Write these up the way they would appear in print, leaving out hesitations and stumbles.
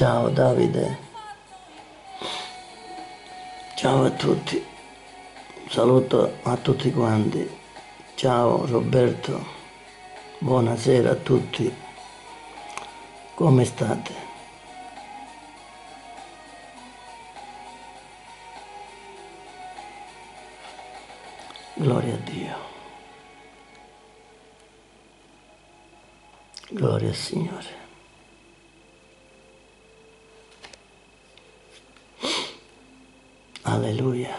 Ciao Davide, ciao a tutti, un saluto a tutti quanti, ciao Roberto, buonasera a tutti, come state? Gloria a Dio, gloria al Signore. Alleluia.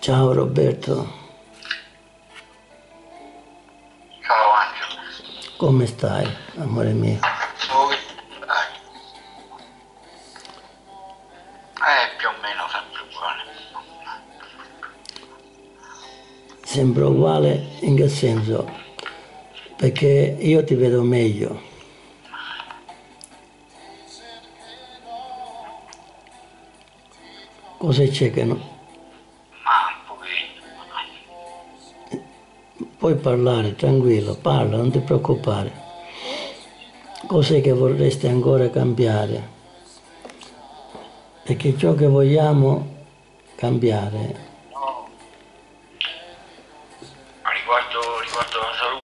Ciao Roberto. Ciao Angelo. Come stai, amore mio? Più o meno sempre uguale. Sembra uguale in che senso? Perché io ti vedo meglio. Cosa c'è che no? Puoi parlare, tranquillo, parla, non ti preoccupare. Cos'è che vorresti ancora cambiare? Perché ciò che vogliamo cambiare... No. Riguardo la salute...